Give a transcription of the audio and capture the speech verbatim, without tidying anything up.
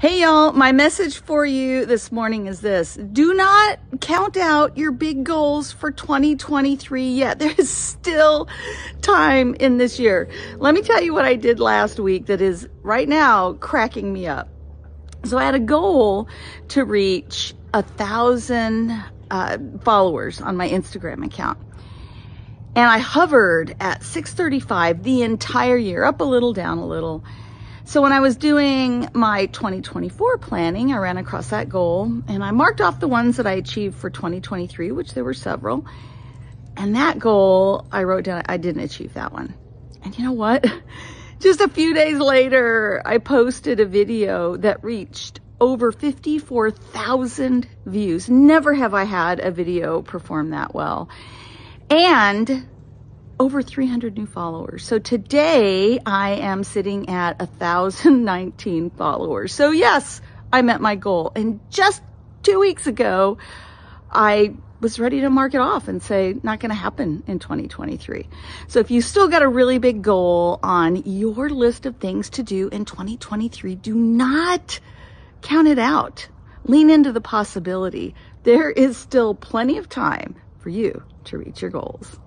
Hey y'all, my message for you this morning is this. Do not count out your big goals for twenty twenty-three yet. There is still time in this year. Let me tell you what I did last week that is right now cracking me up. So I had a goal to reach a thousand uh, followers on my Instagram account. And I hovered at six thirty-five the entire year, up a little, down a little. So when I was doing my twenty twenty-four planning, I ran across that goal and I marked off the ones that I achieved for twenty twenty-three, which there were several. And that goal, I wrote down, I didn't achieve that one. And you know what? Just a few days later, I posted a video that reached over fifty-four thousand views. Never have I had a video perform that well. And over three hundred new followers. So today I am sitting at one thousand nineteen followers. So yes, I met my goal. And just two weeks ago, I was ready to mark it off and say, not gonna happen in twenty twenty-three. So if you still got a really big goal on your list of things to do in twenty twenty-three, do not count it out. Lean into the possibility. There is still plenty of time for you to reach your goals.